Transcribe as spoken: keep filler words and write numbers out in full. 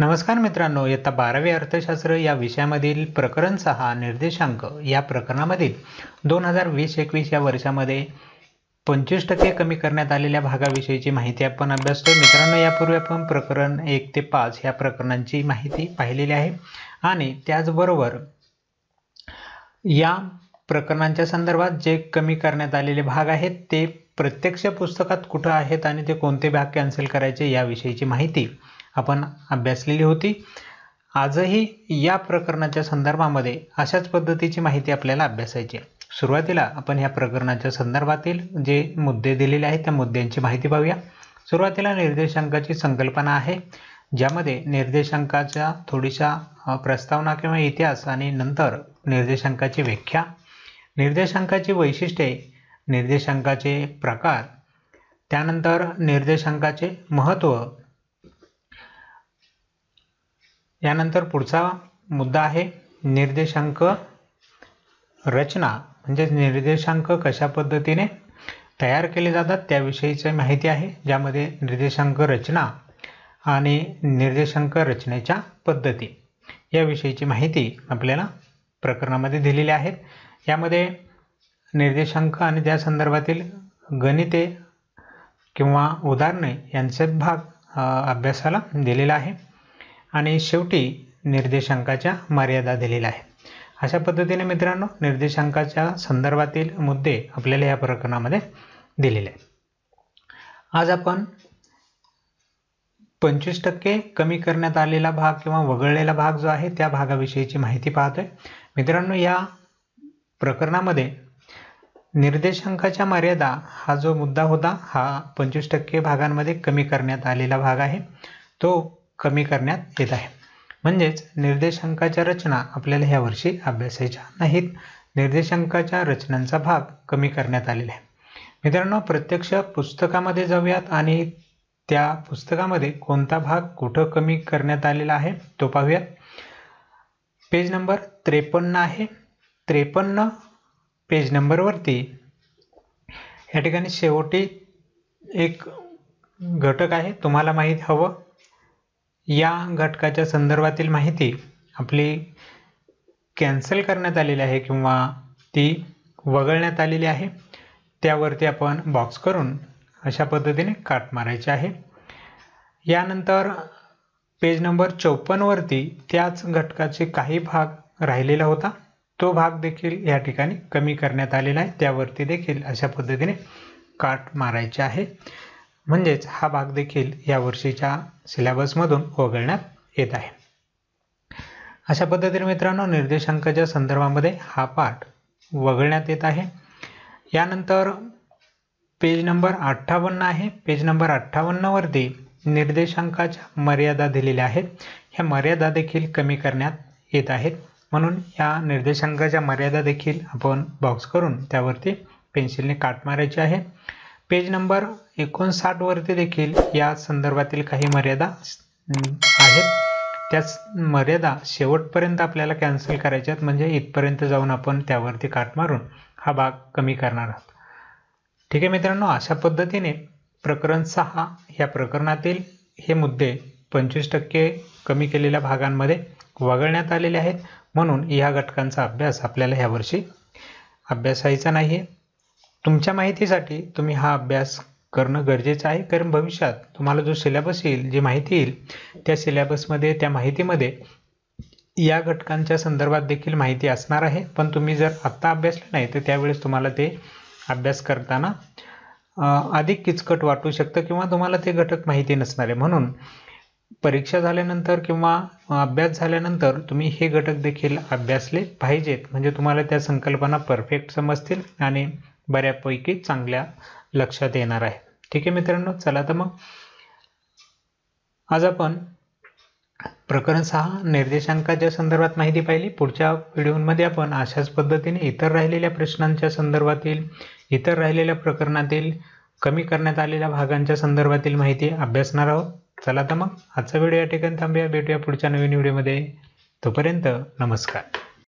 नमस्कार मित्रांनो, इयत्ता बारावी अर्थशास्त्र या विषयामधील प्रकरण सहा निर्देशांक या प्रकरणामधील दोन हजार वीस एकवीस या वर्षामध्ये पंचवीस टक्के कमी करण्यात आलेल्या भागाविषयीची माहिती आपण अभ्यासतो. मित्रांनो, यापूर्वी आपण प्रकरण एक ते पाच या प्रकरणांची माहिती पाहिलेली आहे आणि त्याचबरोबर या प्रकरणांच्या संदर्भात जे कमी करण्यात आलेले भाग आहेत ते प्रत्यक्ष पुस्तकात कुठे आहेत आणि ते कोणते भाग कॅन्सल करायचे याविषयीची माहिती आपण अभ्यासलेली होती. आजही या प्रकरणाच्या संदर्भामध्ये अशाच पद्धतीची माहिती आपल्याला अभ्यासायची आहे. सुरुवातीला आपण या प्रकरणाच्या संदर्भातील जे मुद्दे दिलेले आहेत त्या मुद्द्यांची माहिती पाहूया. सुरुवातीला निर्देशांकाची संकल्पना आहे, ज्यामध्ये निर्देशांकाचा थोडीशा प्रस्तावना किंवा इतिहास आणि नंतर निर्देशांकाची व्याख्या, निर्देशांकाची वैशिष्ट्ये, निर्देशांकाचे प्रकार, त्यानंतर निर्देशांकाचे महत्त्व. यानंतर पुढचा मुद्दा आहे निर्देशांक रचना, म्हणजे निर्देशांक कशा पद्धतीने तयार केले जातात त्याविषयीची माहिती आहे, ज्यामध्ये निर्देशांक रचना आणि निर्देशांक रचनेच्या पद्धती याविषयीची माहिती आपल्याला प्रकरणामध्ये दिलेली आहेत. यामध्ये निर्देशांक आणि त्या संदर्भातील गणिते किंवा उदाहरणे यांचे भाग अभ्यासाला दिलेला आहे आणि शेवटी निर्देशांकाच्या मर्यादा दिलेल्या आहेत. अशा पद्धतीने मित्रांनो निर्देशांकाच्या संदर्भातील मुद्दे आपल्याला या प्रकरणामध्ये दिलेले आहेत. आज आपण पंचवीस टक्के कमी करण्यात आलेला भाग किंवा वगळलेला भाग जो आहे त्या भागाविषयीची माहिती पाहतोय. मित्रांनो, या प्रकरणामध्ये निर्देशांकाच्या मर्यादा हा जो मुद्दा होता हा पंचवीस टक्के भागांमध्ये कमी करण्यात आलेला भाग आहे, तो कमी करण्यात येत आहे. म्हणजेच निर्देशांकाच्या रचना आपल्याला ह्या वर्षी अभ्यासायच्या नाहीत. निर्देशांकाच्या रचनांचा भाग कमी करण्यात आलेला आहे. मित्रांनो, प्रत्यक्ष पुस्तकामध्ये जाऊयात आणि त्या पुस्तकामध्ये कोणता भाग कुठं कमी करण्यात आलेला आहे तो पाहूयात. पेज नंबर त्रेपन्न आहे. त्रेपन्न पेज नंबरवरती या ठिकाणी शेवटी एक घटक आहे, तुम्हाला माहीत हवं. या घटकाच्या संदर्भातील माहिती आपली कॅन्सल करण्यात आलेली आहे किंवा ती वगळण्यात आलेली आहे, त्यावरती आपण बॉक्स करून अशा पद्धतीने काट मारायची आहे. यानंतर पेज नंबर चौपन्नवरती त्याच घटकाचे काही भाग राहिलेला होता, तो भाग देखील या ठिकाणी कमी करण्यात आलेला आहे, त्यावरती देखील अशा पद्धतीने काट मारायची आहे. म्हणजेच हा भाग देखील या वर्षीच्या सिलेबसमधून वगळण्यात येत आहे. अशा पद्धतीने मित्रांनो निर्देशांकाच्या संदर्भामध्ये हा पाठ वगळण्यात येत आहे. यानंतर पेज नंबर अठ्ठावन्न आहे. पेज नंबर अठ्ठावन्नवरती निर्देशांकाच्या मर्यादा दिलेल्या आहेत. ह्या मर्यादा देखील कमी करण्यात येत आहेत, म्हणून या निर्देशांकाच्या मर्यादा देखील आपण बॉक्स करून त्यावरती पेन्सिलने काट मारायची आहे. पेज नंबर एकोणसाठ वरती देखील या संदर्भातील काही मर्यादा आहेत, त्याच मर्यादा शेवटपर्यंत आपल्याला कॅन्सल करायच्या आहेत, म्हणजे इथपर्यंत जाऊन आपण त्यावरती काट मारून हा भाग कमी करणार आहोत. ठीक आहे मित्रांनो, अशा पद्धतीने प्रकरण सहा या प्रकरणातील हे मुद्दे पंचवीस टक्के कमी केलेल्या भागांमध्ये वगळण्यात आलेले आहेत, म्हणून या घटकांचा अभ्यास आपल्याला ह्यावर्षी अभ्यासायचा नाही आहे. तुमच्या माहितीसाठी तुम्ही हा अभ्यास करणं गरजेचं आहे, कारण भविष्यात तुम्हाला जो सिलेबस येईल, जी माहिती येईल त्या सिलेबसमध्ये त्या माहितीमध्ये या घटकांच्या संदर्भात देखील माहिती असणार आहे, पण तुम्ही जर आत्ता अभ्यासलं नाही तर त्यावेळेस तुम्हाला ते अभ्यास करताना अधिक किचकट वाटू शकतं किंवा तुम्हाला ते घटक माहिती नसणार आहे. म्हणून परीक्षा झाल्यानंतर किंवा अभ्यास झाल्यानंतर तुम्ही हे घटक देखील अभ्यासले पाहिजेत, म्हणजे तुम्हाला त्या संकल्पना परफेक्ट समजतील आणि बऱ्यापैकी चांगल्या लक्षात येणार आहे. ठीक आहे मित्रांनो, चला तर मग आज आपण प्रकरण सहा निर्देशांकाच्या संदर्भात माहिती पाहिली. पुढच्या व्हिडिओमध्ये आपण अशाच पद्धतीने इतर राहिलेल्या प्रश्नांच्या संदर्भातील, इतर राहिलेल्या प्रकरणातील कमी करण्यात आलेल्या भागांच्या संदर्भातील माहिती अभ्यासणार आहोत. चला तर मग आजचा व्हिडिओ या ठिकाणी थांबूया. भेटूया पुढच्या नवीन व्हिडिओमध्ये. तोपर्यंत नमस्कार.